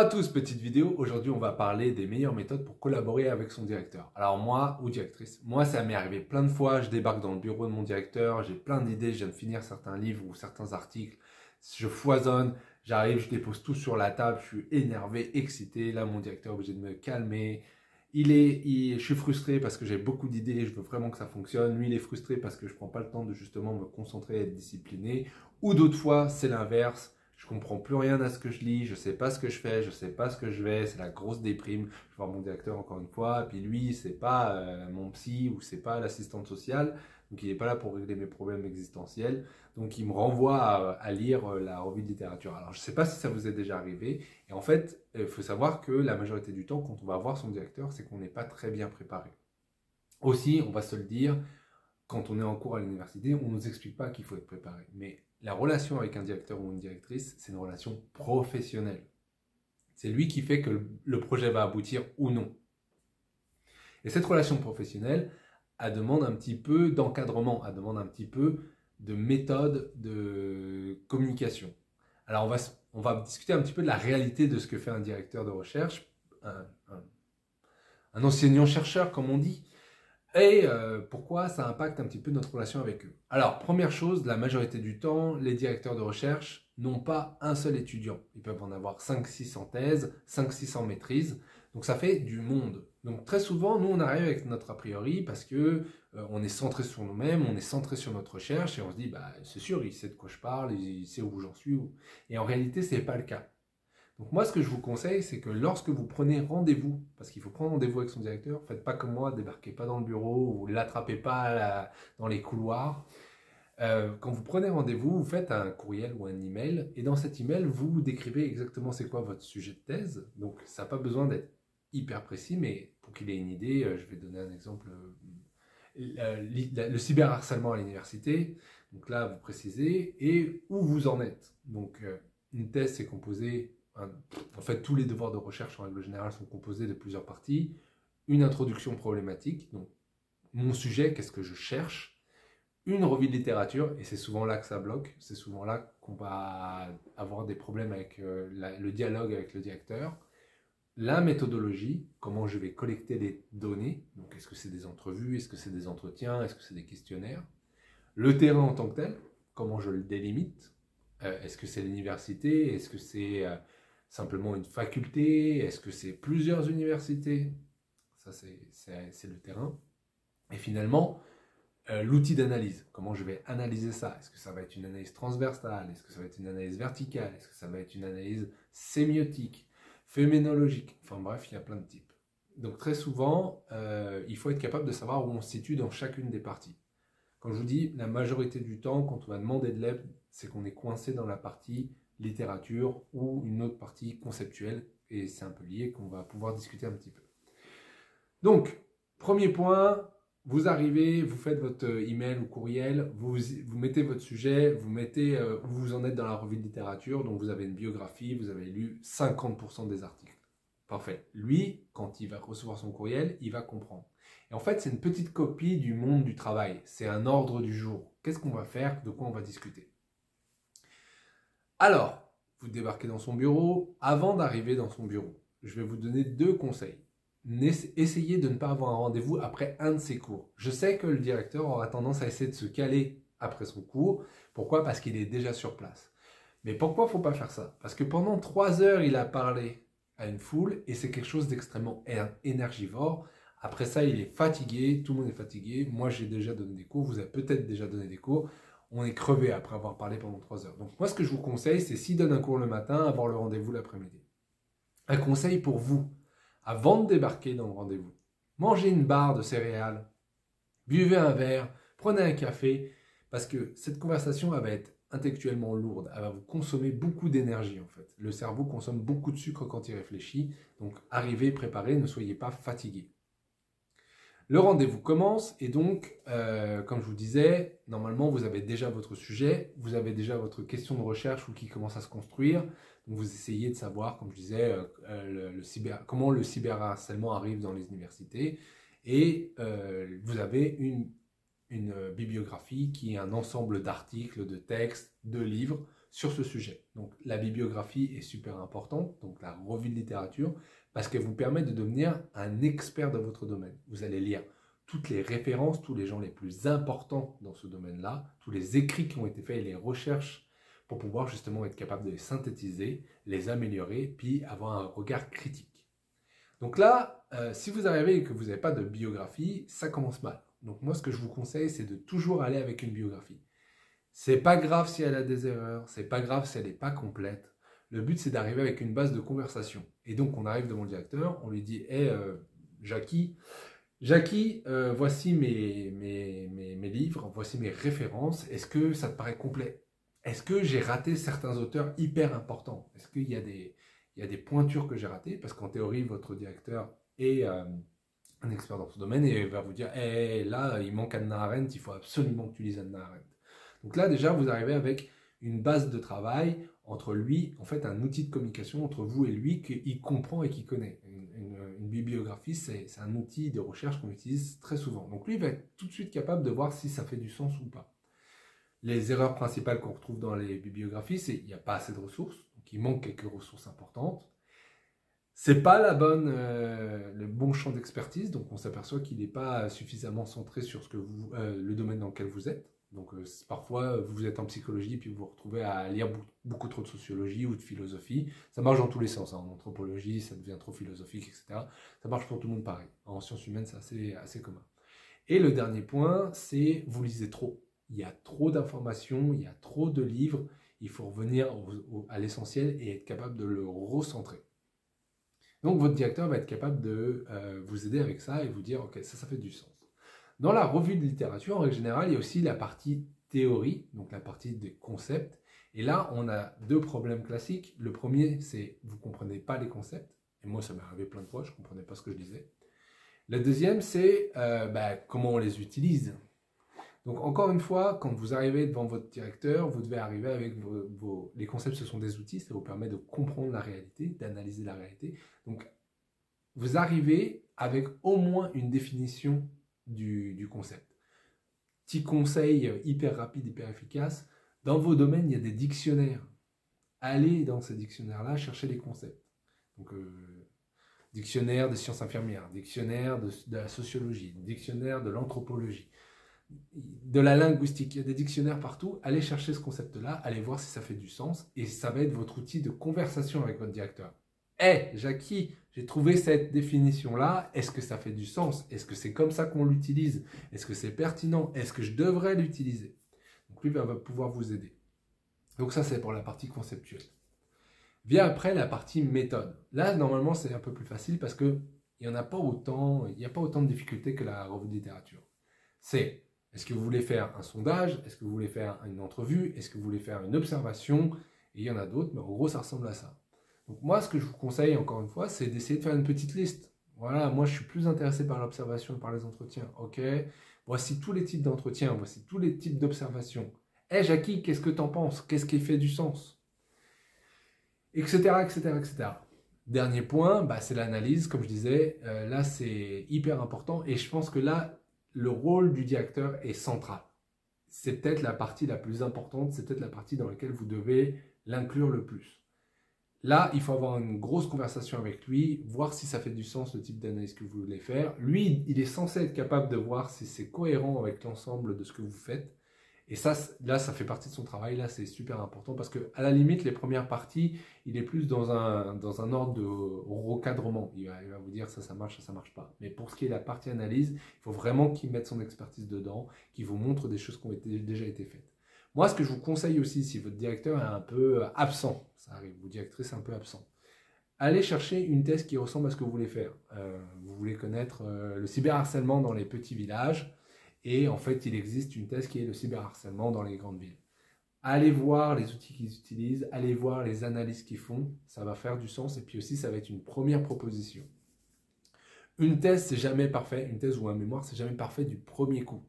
Bonjour à tous, petite vidéo. Aujourd'hui, on va parler des meilleures méthodes pour collaborer avec son directeur. Alors moi, ou directrice, moi ça m'est arrivé plein de fois, je débarque dans le bureau de mon directeur, j'ai plein d'idées, je viens de finir certains livres ou certains articles, je foisonne, j'arrive, je dépose tout sur la table, je suis énervé, excité, là mon directeur est obligé de me calmer, je suis frustré parce que j'ai beaucoup d'idées, je veux vraiment que ça fonctionne, lui il est frustré parce que je ne prends pas le temps de justement me concentrer et être discipliné, ou d'autres fois c'est l'inverse. Je comprends plus rien à ce que je lis, je sais pas ce que je fais, je sais pas ce que je vais, c'est la grosse déprime. Je vois mon directeur encore une fois, puis lui, c'est pas mon psy ou c'est pas l'assistante sociale, donc il est pas là pour régler mes problèmes existentiels. Donc il me renvoie à lire la revue de littérature. Alors je sais pas si ça vous est déjà arrivé. Et en fait, il faut savoir que la majorité du temps, quand on va voir son directeur, c'est qu'on n'est pas très bien préparé. Aussi, on va se le dire, quand on est en cours à l'université, on nous explique pas qu'il faut être préparé, mais la relation avec un directeur ou une directrice, c'est une relation professionnelle. C'est lui qui fait que le projet va aboutir ou non. Et cette relation professionnelle, elle demande un petit peu d'encadrement, elle demande un petit peu de méthode de communication. Alors on va discuter un petit peu de la réalité de ce que fait un directeur de recherche, un enseignant-chercheur comme on dit, et pourquoi ça impacte un petit peu notre relation avec eux. Alors, première chose, la majorité du temps, les directeurs de recherche n'ont pas un seul étudiant. Ils peuvent en avoir 5-6 en thèse, 5-6 en maîtrise. Donc, ça fait du monde. Donc, très souvent, nous, on arrive avec notre a priori parce que on est centré sur nous-mêmes, on est centré sur notre recherche et on se dit, bah, c'est sûr, il sait de quoi je parle, il sait où j'en suis. Et en réalité, ce n'est pas le cas. Donc moi, ce que je vous conseille, c'est que lorsque vous prenez rendez-vous, parce qu'il faut prendre rendez-vous avec son directeur, faites pas comme moi, débarquez pas dans le bureau ou l'attrapez pas dans les couloirs. Quand vous prenez rendez-vous, vous faites un courriel ou un email, et dans cet email, vous décrivez exactement c'est quoi votre sujet de thèse. Donc ça n'a pas besoin d'être hyper précis, mais pour qu'il ait une idée, je vais donner un exemple. Le cyberharcèlement à l'université, donc là, vous précisez, et où vous en êtes. Donc une thèse, c'est composé... En fait, tous les devoirs de recherche en règle générale sont composés de plusieurs parties. Une introduction problématique, donc mon sujet, qu'est-ce que je cherche. Une revue de littérature, et c'est souvent là que ça bloque, c'est souvent là qu'on va avoir des problèmes avec le dialogue avec le directeur. La méthodologie, comment je vais collecter les données, donc est-ce que c'est des entrevues, est-ce que c'est des entretiens, est-ce que c'est des questionnaires. Le terrain en tant que tel, comment je le délimite, est-ce que c'est l'université, est-ce que c'est... simplement une faculté, est-ce que c'est plusieurs universités? Ça, c'est le terrain. Et finalement, l'outil d'analyse. Comment je vais analyser ça? Est-ce que ça va être une analyse transversale? Est-ce que ça va être une analyse verticale? Est-ce que ça va être une analyse sémiotique, phénoménologique? Enfin bref, il y a plein de types. Donc très souvent, il faut être capable de savoir où on se situe dans chacune des parties. Quand je vous dis, la majorité du temps, quand on va demander de l'aide, c'est qu'on est coincé dans la partie littérature ou une autre partie conceptuelle, et c'est un peu lié qu'on va pouvoir discuter un petit peu. Donc, premier point, vous arrivez, vous faites votre email ou courriel, vous mettez votre sujet, vous mettez où vous en êtes dans la revue de littérature, donc vous avez une biographie, vous avez lu 50% des articles. Parfait. Lui, quand il va recevoir son courriel, il va comprendre. Et en fait, c'est une petite copie du monde du travail, c'est un ordre du jour. Qu'est-ce qu'on va faire, de quoi on va discuter? Alors, vous débarquez dans son bureau. Avant d'arriver dans son bureau, je vais vous donner deux conseils. Essayez de ne pas avoir un rendez-vous après un de ses cours. Je sais que le directeur aura tendance à essayer de se caler après son cours. Pourquoi? Parce qu'il est déjà sur place. Mais pourquoi il ne faut pas faire ça? Parce que pendant 3 heures, il a parlé à une foule et c'est quelque chose d'extrêmement énergivore. Après ça, il est fatigué, tout le monde est fatigué. Moi, j'ai déjà donné des cours, vous avez peut-être déjà donné des cours. On est crevé après avoir parlé pendant 3 heures. Donc moi, ce que je vous conseille, c'est s'il donne un cours le matin, avoir le rendez-vous l'après-midi. Un conseil pour vous, avant de débarquer dans le rendez-vous, mangez une barre de céréales, buvez un verre, prenez un café, parce que cette conversation, elle va être intellectuellement lourde, elle va vous consommer beaucoup d'énergie en fait. Le cerveau consomme beaucoup de sucre quand il réfléchit, donc arrivez préparé, ne soyez pas fatigué. Le rendez-vous commence et donc, comme je vous disais, normalement, vous avez déjà votre sujet, vous avez déjà votre question de recherche ou qui commence à se construire. Donc, vous essayez de savoir, comme je disais, comment le cyberharcèlement arrive dans les universités. Et vous avez une bibliographie qui est un ensemble d'articles, de textes, de livres sur ce sujet. Donc la bibliographie est super importante, donc la revue de littérature, parce qu'elle vous permet de devenir un expert dans votre domaine. Vous allez lire toutes les références, tous les gens les plus importants dans ce domaine-là, tous les écrits qui ont été faits, les recherches, pour pouvoir justement être capable de les synthétiser, les améliorer, puis avoir un regard critique. Donc là, si vous arrivez et que vous n'avez pas de biographie, ça commence mal. Donc moi, ce que je vous conseille, c'est de toujours aller avec une biographie. C'est pas grave si elle a des erreurs, c'est pas grave si elle n'est pas complète. Le but, c'est d'arriver avec une base de conversation. Et donc, on arrive devant le directeur, on lui dit « Hey, Jackie, voici mes livres, voici mes références. Est-ce que ça te paraît complet ? Est-ce que j'ai raté certains auteurs hyper importants ? Est-ce qu'il y a des pointures que j'ai ratées ? Parce qu'en théorie, votre directeur est un expert dans ce domaine et il va vous dire « Hey, là, il manque Hannah Arendt, il faut absolument que tu lises Hannah Arendt. » Donc là, déjà, vous arrivez avec une base de travail entre lui, en fait, un outil de communication entre vous et lui qu'il comprend et qu'il connaît. Une bibliographie, c'est un outil de recherche qu'on utilise très souvent. Donc lui, il va être tout de suite capable de voir si ça fait du sens ou pas. Les erreurs principales qu'on retrouve dans les bibliographies, c'est qu'il n'y a pas assez de ressources, donc il manque quelques ressources importantes. C'est pas le bon champ d'expertise, donc on s'aperçoit qu'il n'est pas suffisamment centré sur ce que vous, le domaine dans lequel vous êtes. Donc parfois, vous êtes en psychologie, puis vous vous retrouvez à lire beaucoup trop de sociologie ou de philosophie. Ça marche dans tous les sens, hein. En anthropologie, ça devient trop philosophique, etc. Ça marche pour tout le monde pareil. En sciences humaines, c'est assez commun. Et le dernier point, c'est vous lisez trop. Il y a trop d'informations, il y a trop de livres. Il faut revenir à l'essentiel et être capable de le recentrer. Donc votre directeur va être capable de vous aider avec ça et vous dire « Ok, ça fait du sens. » Dans la revue de littérature, en règle générale, il y a aussi la partie théorie, donc la partie des concepts. Et là, on a deux problèmes classiques. Le premier, c'est vous ne comprenez pas les concepts. Et moi, ça m'est arrivé plein de fois, je ne comprenais pas ce que je disais. Le deuxième, c'est comment on les utilise. Donc encore une fois, quand vous arrivez devant votre directeur, vous devez arriver avec les concepts, ce sont des outils, ça vous permet de comprendre la réalité, d'analyser la réalité. Donc, vous arrivez avec au moins une définition du concept. Petit conseil hyper rapide, hyper efficace, dans vos domaines, il y a des dictionnaires. Allez dans ces dictionnaires-là, cherchez les concepts. Donc, dictionnaire des sciences infirmières, dictionnaire de la sociologie, dictionnaire de l'anthropologie, de la linguistique, il y a des dictionnaires partout. Allez chercher ce concept-là, allez voir si ça fait du sens et ça va être votre outil de conversation avec votre directeur. « Hey, Jackie, j'ai trouvé cette définition-là, est-ce que ça fait du sens? Est-ce que c'est comme ça qu'on l'utilise? Est-ce que c'est pertinent? Est-ce que je devrais l'utiliser ?» Donc lui va pouvoir vous aider. Donc ça, c'est pour la partie conceptuelle. Vient après la partie méthode. Là, normalement, c'est un peu plus facile parce qu'il n'y en a pas autant, il n'y a pas autant de difficultés que la revue de littérature. C'est « Est-ce que vous voulez faire un sondage? Est-ce que vous voulez faire une entrevue? Est-ce que vous voulez faire une observation ?» Et il y en a d'autres, mais en gros, ça ressemble à ça. Donc moi, ce que je vous conseille, encore une fois, c'est d'essayer de faire une petite liste. Voilà, moi, je suis plus intéressé par l'observation et par les entretiens. Ok, voici tous les types d'entretiens, voici tous les types d'observations. Hey, Jackie, qu'est-ce que t'en penses? Qu'est-ce qui fait du sens? Etc, etc, etc. Dernier point, c'est l'analyse, comme je disais. Là, c'est hyper important. Et je pense que là, le rôle du directeur est central. C'est peut-être la partie la plus importante. C'est peut-être la partie dans laquelle vous devez l'inclure le plus. Là, il faut avoir une grosse conversation avec lui, voir si ça fait du sens le type d'analyse que vous voulez faire. Lui, il est censé être capable de voir si c'est cohérent avec l'ensemble de ce que vous faites. Et ça, là, ça fait partie de son travail. Là, c'est super important parce que, à la limite, les premières parties, il est plus dans un ordre de recadrement. Il va vous dire ça, ça marche pas. Mais pour ce qui est de la partie analyse, il faut vraiment qu'il mette son expertise dedans, qu'il vous montre des choses qui ont déjà été faites. Moi, ce que je vous conseille aussi, si votre directeur est un peu absent, ça arrive, vous directrice un peu absent, allez chercher une thèse qui ressemble à ce que vous voulez faire. Vous voulez connaître le cyberharcèlement dans les petits villages, et en fait, il existe une thèse qui est le cyberharcèlement dans les grandes villes. Allez voir les outils qu'ils utilisent, allez voir les analyses qu'ils font, ça va faire du sens, et puis aussi, ça va être une première proposition. Une thèse, c'est jamais parfait, une thèse ou un mémoire, c'est jamais parfait du premier coup.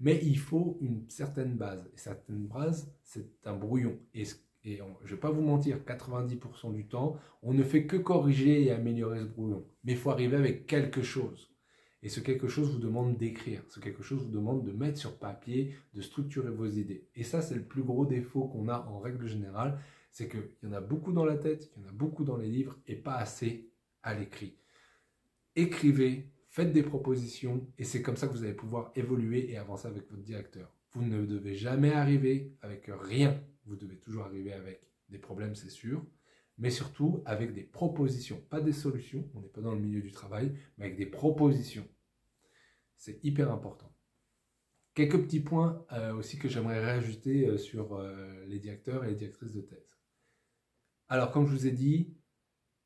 Mais il faut une certaine base. Et certaines bases, c'est un brouillon. Et je ne vais pas vous mentir, 90% du temps, on ne fait que corriger et améliorer ce brouillon. Mais il faut arriver avec quelque chose. Et ce quelque chose vous demande d'écrire, ce quelque chose vous demande de mettre sur papier, de structurer vos idées. Et ça, c'est le plus gros défaut qu'on a en règle générale, c'est qu'il y en a beaucoup dans la tête, il y en a beaucoup dans les livres et pas assez à l'écrit. Écrivez, faites des propositions et c'est comme ça que vous allez pouvoir évoluer et avancer avec votre directeur. Vous ne devez jamais arriver avec rien, vous devez toujours arriver avec des problèmes, c'est sûr, mais surtout avec des propositions, pas des solutions, on n'est pas dans le milieu du travail, mais avec des propositions. C'est hyper important. Quelques petits points aussi que j'aimerais rajouter sur les directeurs et les directrices de thèse. Alors, comme je vous ai dit,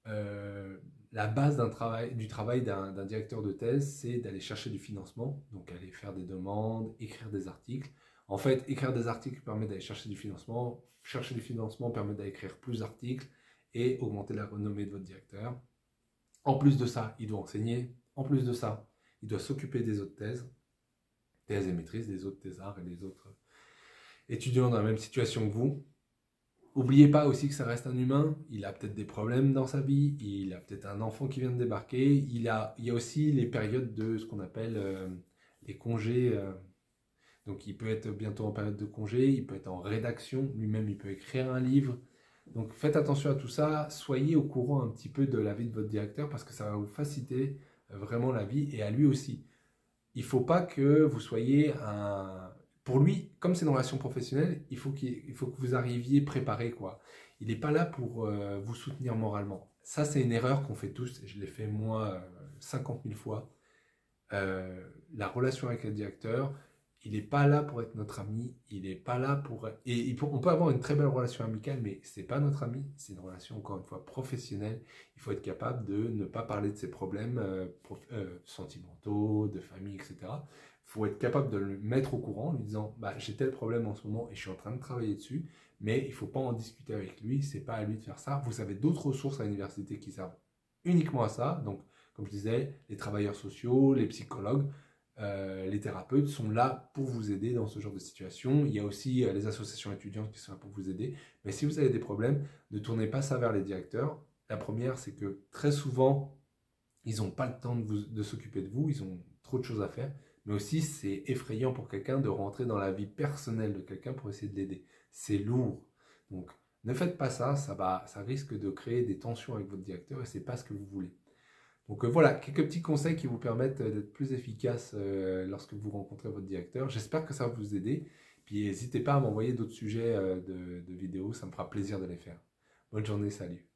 la base du travail d'un directeur de thèse, c'est d'aller chercher du financement, donc aller faire des demandes, écrire des articles. En fait, écrire des articles permet d'aller chercher du financement permet d'aller écrire plus d'articles, et augmenter la renommée de votre directeur. En plus de ça, il doit enseigner. En plus de ça, il doit s'occuper des autres thèses et maîtrises, des autres thésards et des autres étudiants dans la même situation que vous. N'oubliez pas aussi que ça reste un humain. Il a peut-être des problèmes dans sa vie, il a peut-être un enfant qui vient de débarquer, il y a aussi les périodes de ce qu'on appelle les congés. Donc il peut être bientôt en période de congé, il peut être en rédaction, lui-même il peut écrire un livre. Donc faites attention à tout ça, soyez au courant un petit peu de la vie de votre directeur parce que ça va vous faciliter vraiment la vie et à lui aussi. Il ne faut pas que vous soyez un... Pour lui, comme c'est dans la relation professionnelle, il faut que vous arriviez préparé, quoi. Il n'est pas là pour vous soutenir moralement. Ça, c'est une erreur qu'on fait tous, je l'ai fait moi 50 000 fois. La relation avec le directeur... Il n'est pas là pour être notre ami, il n'est pas là pour... Et on peut avoir une très belle relation amicale, mais ce n'est pas notre ami, c'est une relation, encore une fois, professionnelle. Il faut être capable de ne pas parler de ses problèmes sentimentaux, de famille, etc. Il faut être capable de le mettre au courant en lui disant « j'ai tel problème en ce moment et je suis en train de travailler dessus, mais il ne faut pas en discuter avec lui, ce n'est pas à lui de faire ça. » Vous avez d'autres ressources à l'université qui servent uniquement à ça. Donc, comme je disais, les travailleurs sociaux, les psychologues, les thérapeutes sont là pour vous aider dans ce genre de situation. Il y a aussi les associations étudiantes qui sont là pour vous aider. Mais si vous avez des problèmes, ne tournez pas ça vers les directeurs. La première, c'est que très souvent, ils n'ont pas le temps de s'occuper de vous. Ils ont trop de choses à faire. Mais aussi, c'est effrayant pour quelqu'un de rentrer dans la vie personnelle de quelqu'un pour essayer de l'aider. C'est lourd. Donc, ne faites pas ça. Ça risque de créer des tensions avec votre directeur et ce n'est pas ce que vous voulez. Donc voilà, quelques petits conseils qui vous permettent d'être plus efficace lorsque vous rencontrez votre directeur. J'espère que ça va vous aider. Puis n'hésitez pas à m'envoyer d'autres sujets de vidéos, ça me fera plaisir de les faire. Bonne journée, salut.